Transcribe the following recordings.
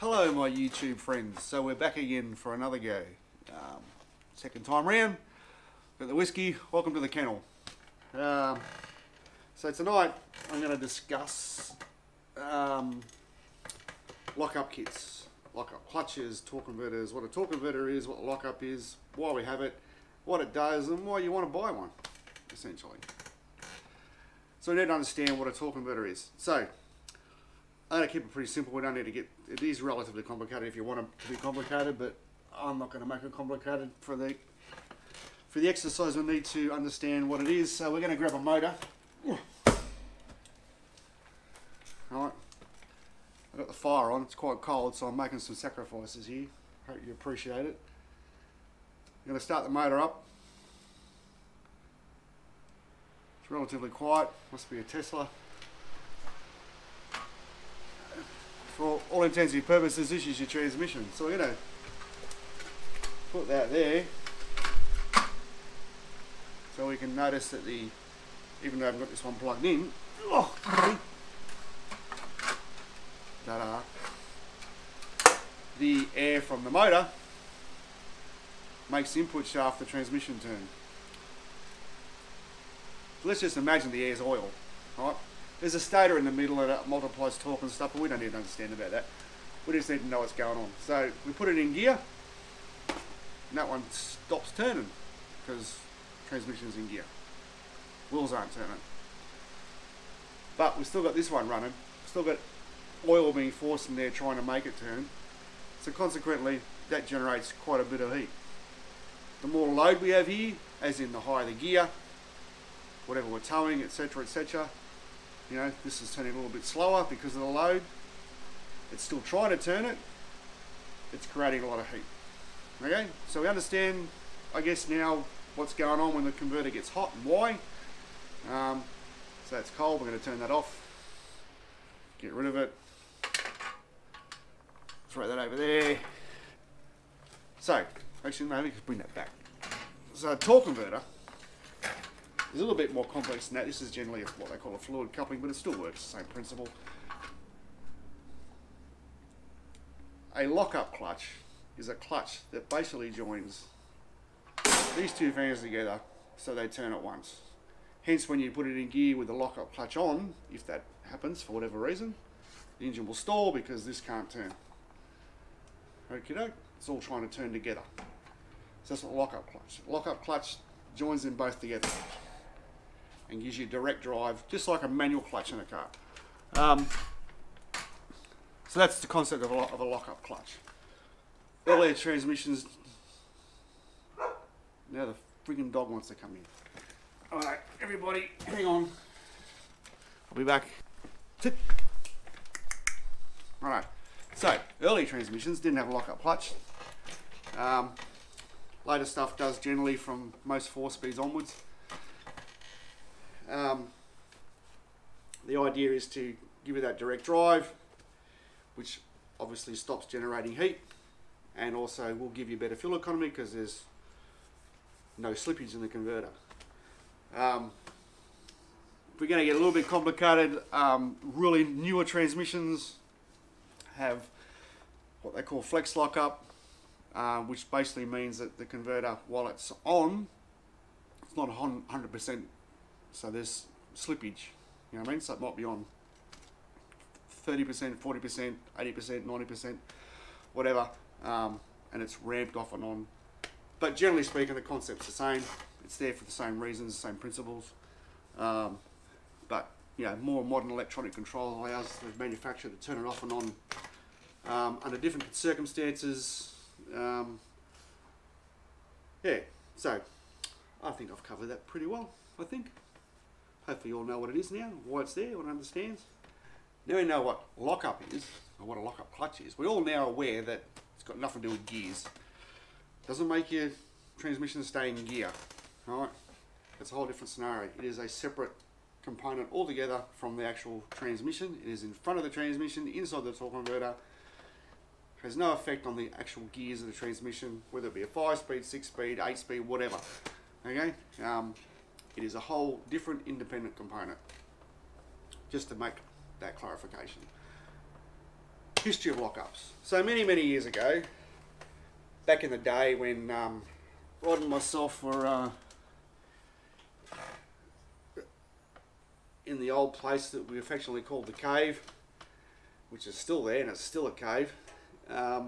Hello my YouTube friends, so we're back again for another go. Second time round, got the whiskey, welcome to the kennel. So tonight I'm going to discuss lock-up kits, lock-up clutches, torque converters, what a torque converter is, what a lock-up is, why we have it, what it does and why you want to buy one, essentially. So we need to understand what a torque converter is. So I'm going to keep it pretty simple. We don't need to get, it is relatively complicated if you want it to be complicated, but I'm not going to make it complicated. For the exercise we need to understand what it is, so we're going to grab a motor. Alright, I've got the fire on, it's quite cold, so I'm making some sacrifices here, hope you appreciate it. I'm going to start the motor up. It's relatively quiet, must be a Tesla. For all intents and purposes, this is your transmission. So we're going to put that there so we can notice that the, even though I've got this one plugged in, oh, ta-da, the air from the motor makes the input shaft the transmission turn. So let's just imagine the air's oil, right? There's a stator in the middle and it multiplies torque and stuff, but we don't need to understand about that. We just need to know what's going on. So we put it in gear, and that one stops turning because transmission's in gear. Wheels aren't turning. But we've still got this one running. We've still got oil being forced in there trying to make it turn. So consequently, that generates quite a bit of heat. The more load we have here, as in the higher the gear, whatever we're towing, etc., etc., you know, this is turning a little bit slower because of the load. It's still trying to turn it. It's creating a lot of heat. Okay, so we understand, I guess now, what's going on when the converter gets hot and why. So it's cold, we're going to turn that off. Get rid of it. Throw that over there. So, actually, no, we can bring that back. So a torque converter is a little bit more complex than that. This is generally what they call a fluid coupling, but it still works, same principle. A lock-up clutch is a clutch that basically joins these two fans together so they turn at once. Hence, when you put it in gear with the lock-up clutch on, if that happens for whatever reason, the engine will stall because this can't turn. Okie doke, it's all trying to turn together. So that's what a lock-up clutch. Lock-up clutch joins them both together and gives you direct drive, just like a manual clutch in a car. So that's the concept of a lock-up clutch. All their transmissions. Now the friggin' dog wants to come in. Alright, everybody, hang on. I'll be back. Alright, so early transmissions didn't have a lock-up clutch. Later stuff does generally from most 4-speeds onwards. The idea is to give it that direct drive, which obviously stops generating heat and also will give you better fuel economy because there's no slippage in the converter. We're going to get a little bit complicated. Really newer transmissions have what they call flex lockup, which basically means that the converter, while it's on, it's not 100%. So there's slippage, you know what I mean? So it might be on 30%, 40%, 80%, 90%, whatever, and it's ramped off and on. But generally speaking, the concept's the same. It's there for the same reasons, the same principles. But, you know, more modern electronic control allows the manufacturer to turn it off and on under different circumstances. Yeah, so I think I've covered that pretty well, I think. Hopefully you all know what it is now, why it's there, what it understands. Now we know what lock-up is, or what a lock-up clutch is. We're all now aware that it's got nothing to do with gears. Doesn't make your transmission stay in gear, alright? That's a whole different scenario. It is a separate component altogether from the actual transmission. It is in front of the transmission, inside the torque converter. It has no effect on the actual gears of the transmission, whether it be a 5-speed, 6-speed, 8-speed, whatever, okay? It is a whole different independent component, just to make that clarification. history of lockups. So many years ago, back in the day when Rod and myself were in the old place that we affectionately called the Cave, which is still there and it's still a cave. I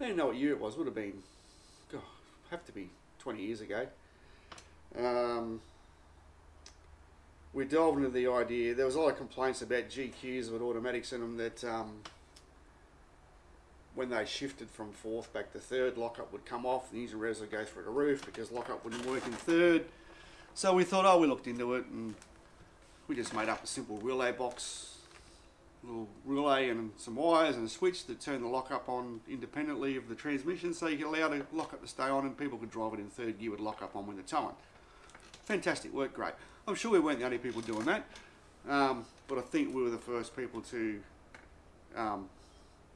don't know what year it was. Would have been, God, have to be 20 years ago. We delved into the idea. There was a lot of complaints about GQs with automatics in them that when they shifted from fourth back to third, lockup would come off. The engine revs would go through the roof because lockup wouldn't work in third. So we thought, oh, we looked into it and we just made up a simple relay box, a little relay and some wires and a switch that turned the lockup on independently of the transmission, so you could allow the lockup to stay on and people could drive it in third gear with lockup on when they're towing. Fantastic, worked great. I'm sure we weren't the only people doing that, but I think we were the first people to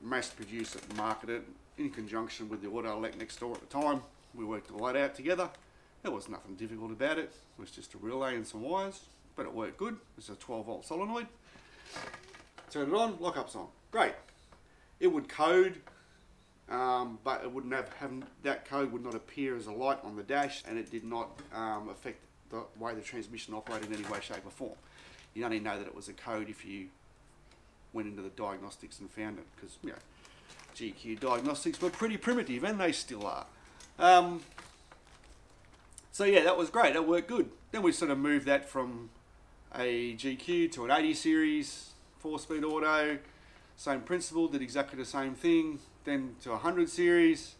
mass produce it and market it in conjunction with the Auto-Elect next door at the time. We worked all that out together. There was nothing difficult about it. It was just a relay and some wires, but it worked good. It's a 12-volt solenoid. Turn it on, lockup's on. Great. It would code, but it wouldn't have that code would not appear as a light on the dash, and it did not affect the way the transmission operated in any way, shape, or form. You only know that it was a code if you went into the diagnostics and found it, because you know, GQ diagnostics were pretty primitive, and they still are. So yeah, that was great, that worked good. Then we sort of moved that from a GQ to an 80 series, 4-speed auto, same principle, did exactly the same thing, then to 100 series,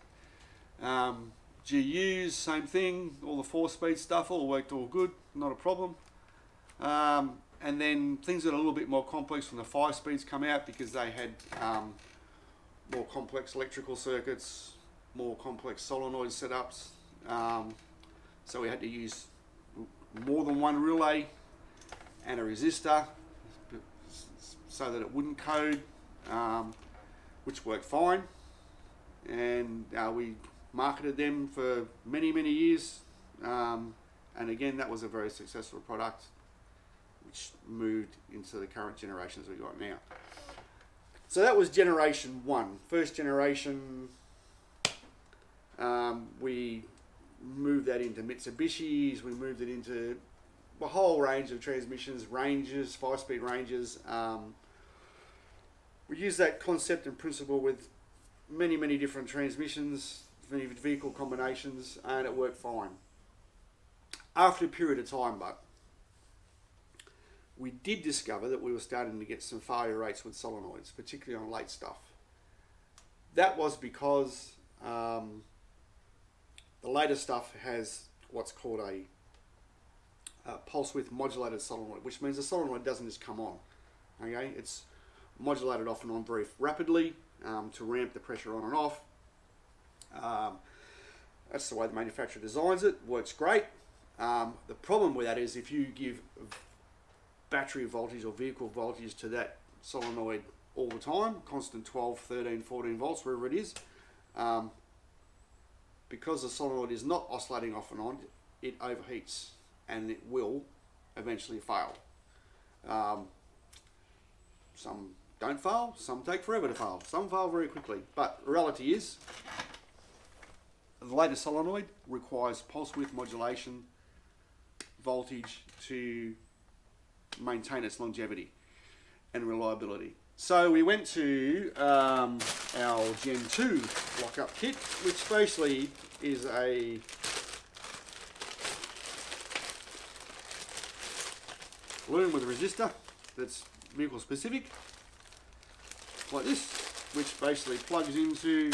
GUs, same thing, all the 4-speed stuff, all worked all good, not a problem. And then things that are a little bit more complex from the 5-speeds come out because they had more complex electrical circuits, more complex solenoid setups. So we had to use more than one relay and a resistor so that it wouldn't code, which worked fine. And we marketed them for many years. And again, that was a very successful product, which moved into the current generations we've got now. So that was generation one. First generation, we moved that into Mitsubishis, we moved it into a whole range of transmissions, ranges, 5-speed ranges. We used that concept and principle with many different transmissions, many vehicle combinations, and it worked fine. After a period of time, but we did discover that we were starting to get some failure rates with solenoids, particularly on late stuff. That was because the later stuff has what's called a pulse width modulated solenoid, which means the solenoid doesn't just come on. Okay, it's modulated off and on very rapidly to ramp the pressure on and off. That's the way the manufacturer designs it. Works great. The problem with that is if you give battery voltage or vehicle voltage to that solenoid all the time, constant 12, 13, 14 volts, wherever it is, because the solenoid is not oscillating off and on, it overheats and it will eventually fail. Some don't fail, some take forever to fail, some fail very quickly, but the reality is the latest solenoid requires pulse width modulation voltage to maintain its longevity and reliability. So we went to our Gen 2 lockup kit, which basically is a loom with a resistor that's vehicle specific, like this, which basically plugs into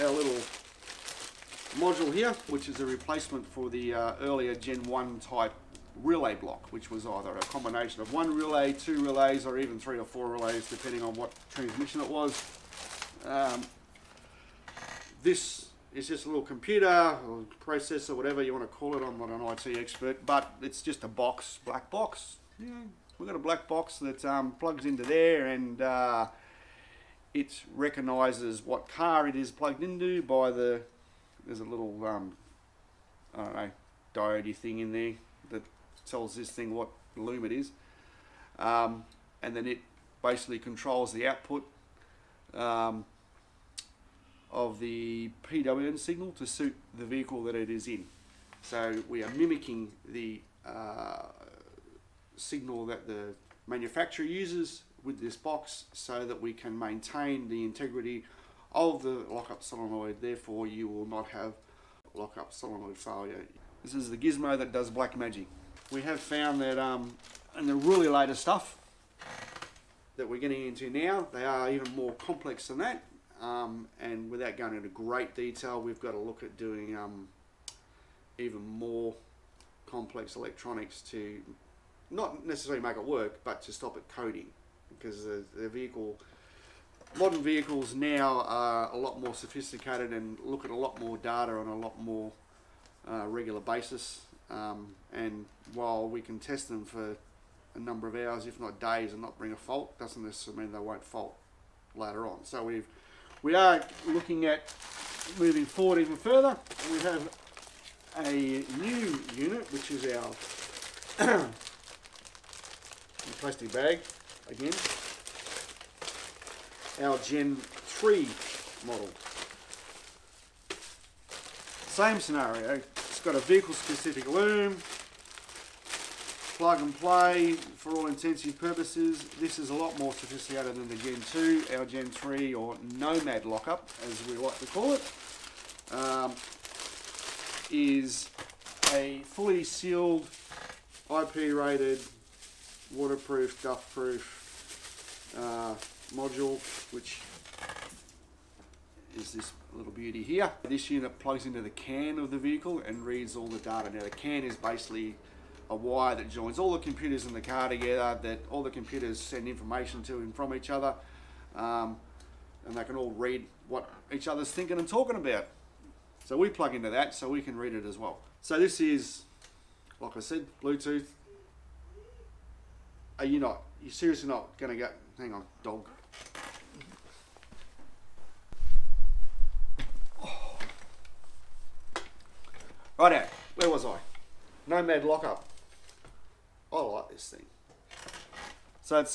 our little module here, which is a replacement for the earlier Gen 1 type relay block, which was either a combination of one relay, two relays, or even 3 or 4 relays, depending on what transmission it was. This is just a little computer or processor, whatever you want to call it. I'm not an IT expert, but it's just a box, black box. Yeah, we've got a black box that plugs into there, and it recognises what car it is plugged into by the, there's a little, I don't know, diode thing in there that tells this thing what loom it is, and then it basically controls the output of the PWM signal to suit the vehicle that it is in. So we are mimicking the signal that the manufacturer uses with this box so that we can maintain the integrity of the lock-up solenoid. Therefore you will not have lock-up solenoid failure. This is the gizmo that does black magic. We have found that in the really latest stuff that we're getting into now, they are even more complex than that, and without going into great detail, we've got to look at doing even more complex electronics to not necessarily make it work, but to stop it coding, because modern vehicles now are a lot more sophisticated and look at a lot more data on a lot more regular basis, and while we can test them for a number of hours, if not days, and not bring a fault, doesn't necessarily mean they won't fault later on. So we are looking at moving forward even further. We have a new unit, which is our plastic bag again, our Gen 3 model. Same scenario, it's got a vehicle specific loom, plug and play for all intents and purposes. This is a lot more sophisticated than the Gen 2, our Gen 3 or Nomad Lockup as we like to call it, is a fully sealed, IP rated, waterproof, dustproof module, which is this little beauty here. This unit plugs into the CAN of the vehicle and reads all the data. Now the CAN is basically a wire that joins all the computers in the car together, that all the computers send information to and from each other, and they can all read what each other's thinking and talking about. So we plug into that so we can read it as well. So this is, like I said, Bluetooth. Are you not? You're seriously not going to go? Hang on, dog. Oh. Righto, where was I? Nomad Lockup. I like this thing. So it's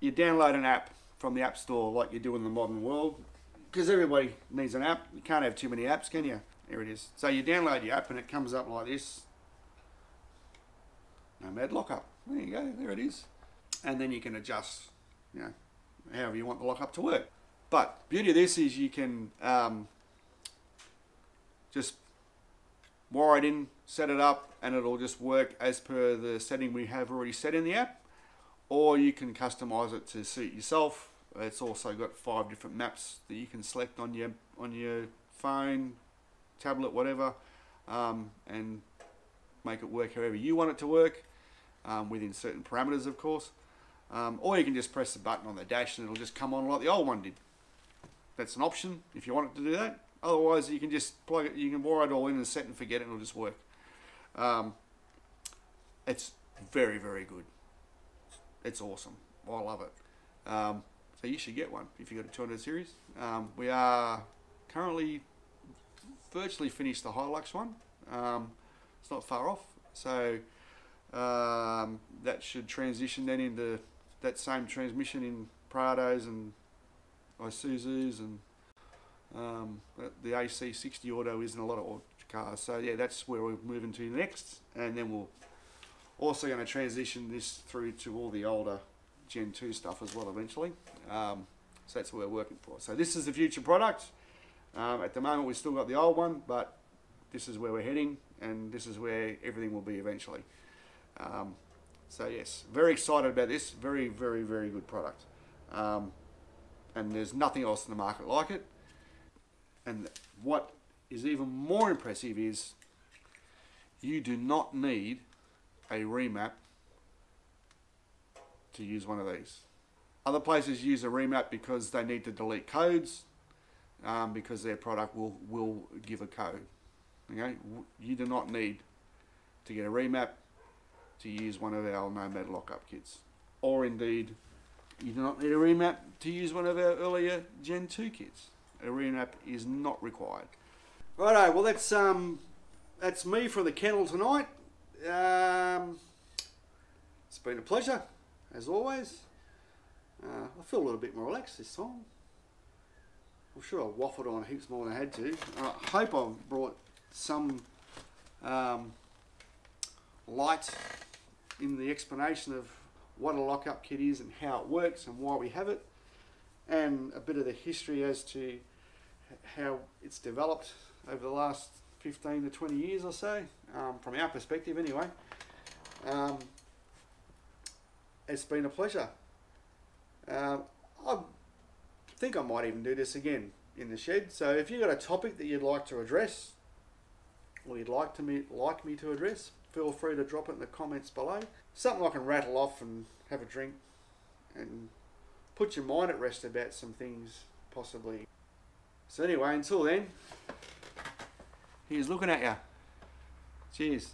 you download an app from the App Store like you do in the modern world, because everybody needs an app. You can't have too many apps, can you? Here it is. So you download your app and it comes up like this. Nomad Lockup. There you go, there it is. And then you can adjust, you know, however you want the lockup to work. But the beauty of this is you can just wire it in, set it up, and it'll just work as per the setting we have already set in the app. Or you can customize it to suit yourself. It's also got 5 different maps that you can select on your phone, tablet, whatever, and make it work however you want it to work. Within certain parameters, of course, or you can just press the button on the dash and it'll just come on like the old one did. That's an option if you want it to do that. Otherwise you can just plug it, you can wire it all in and set and forget it, and it'll just work. It's very, very good. It's awesome. I love it. So you should get one if you've got a 200 series. We are currently virtually finished the Hilux one. It's not far off, so that should transition then into that same transmission in Prados and Isuzus, and the AC60 Auto is in a lot of cars. So yeah, that's where we're moving to next, and then we're also going to transition this through to all the older Gen 2 stuff as well eventually. So that's what we're working for. So this is the future product. At the moment we've still got the old one, but this is where we're heading, and this is where everything will be eventually. So yes, very excited about this. Very, very, very good product, and there's nothing else in the market like it. And what is even more impressive is you do not need a remap to use one of these. Other places use a remap because they need to delete codes, because their product will give a code. Okay, you do not need to get a remap to use one of our Nomad Lockup kits, or indeed you do not need a remap to use one of our earlier Gen 2 kits. A remap is not required. Righto, well that's me from the kennel tonight. It's been a pleasure as always. I feel a little bit more relaxed this time. I'm sure I waffled on heaps more than I had to. I hope I've brought some light in the explanation of what a lock-up kit is and how it works and why we have it, and a bit of the history as to how it's developed over the last 15 to 20 years or so, from our perspective anyway. It's been a pleasure. I think I might even do this again in the shed, so if you've got a topic that you'd like to address, or you'd like me to address, feel free to drop it in the comments below. Something I can rattle off and have a drink and put your mind at rest about some things, possibly. So anyway, until then, here's looking at you. Cheers.